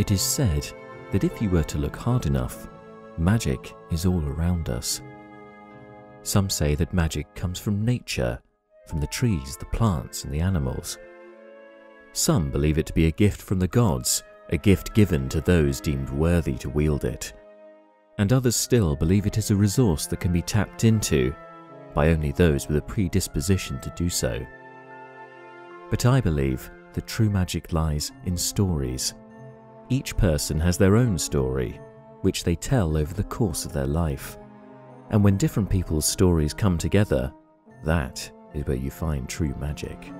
It is said that if you were to look hard enough, magic is all around us. Some say that magic comes from nature, from the trees, the plants, and the animals. Some believe it to be a gift from the gods, a gift given to those deemed worthy to wield it. And others still believe it is a resource that can be tapped into by only those with a predisposition to do so. But I believe that true magic lies in stories. Each person has their own story, which they tell over the course of their life. And when different people's stories come together, that is where you find true magic.